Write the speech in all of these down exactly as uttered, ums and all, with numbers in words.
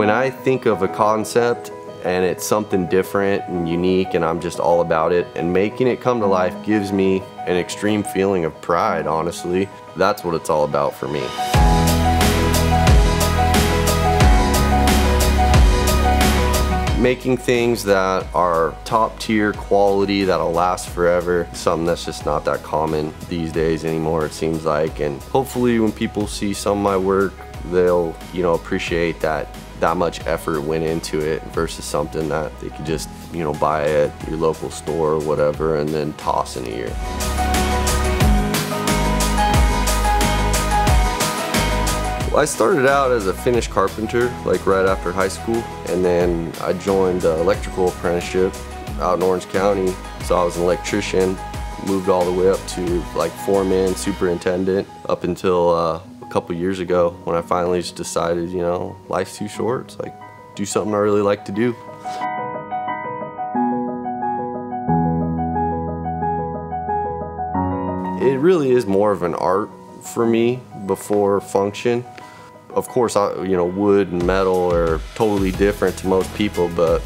When I think of a concept and it's something different and unique and I'm just all about it, and making it come to life gives me an extreme feeling of pride, honestly. That's what it's all about for me. Making things that are top tier quality, that'll last forever, something that's just not that common these days anymore, it seems like. And hopefully when people see some of my work, they'll, you know, appreciate that that much effort went into it versus something that they could just, you know, buy at your local store or whatever and then toss in a year. I started out as a Finnish carpenter, like right after high school, and then I joined the electrical apprenticeship out in Orange County. So I was an electrician, moved all the way up to like foreman, superintendent, up until uh, a couple years ago when I finally just decided, you know, life's too short. It's like, do something I really like to do. It really is more of an art for me before function. Of course, I, you know, wood and metal are totally different to most people, but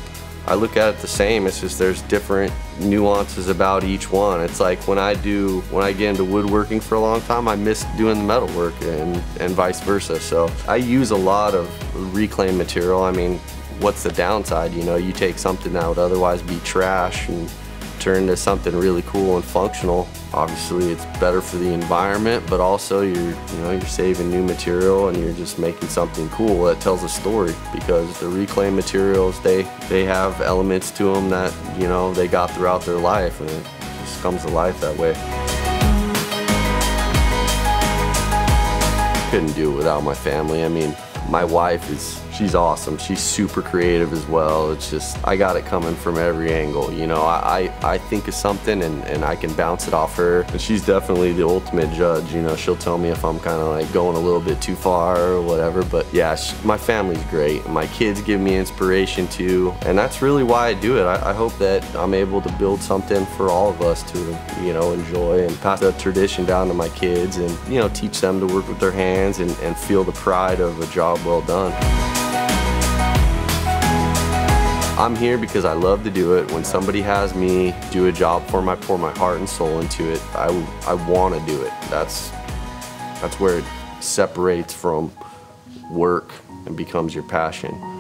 I look at it the same. It's just there's different nuances about each one. It's like when I do, when I get into woodworking for a long time, I miss doing the metal work and, and vice versa. So I use a lot of reclaimed material. I mean, what's the downside? You know, you take something that would otherwise be trash and turn into something really cool and functional. Obviously, it's better for the environment, but also you're, you know, you're saving new material and you're just making something cool that tells a story, because the reclaimed materials, they they have elements to them that, you know, they got throughout their life, and it just comes to life that way. Couldn't do it without my family. I mean, my wife is, she's awesome. She's super creative as well. It's just, I got it coming from every angle. You know, I, I, I think of something and, and I can bounce it off her. And she's definitely the ultimate judge. You know, she'll tell me if I'm kind of like going a little bit too far or whatever. But yeah, she, my family's great. My kids give me inspiration too. And that's really why I do it. I, I hope that I'm able to build something for all of us to, you know, enjoy and pass that tradition down to my kids and, you know, teach them to work with their hands and, and feel the pride of a job well done. I'm here because I love to do it. When somebody has me do a job for them, I pour my heart and soul into it. I, I want to do it. That's, that's where it separates from work and becomes your passion.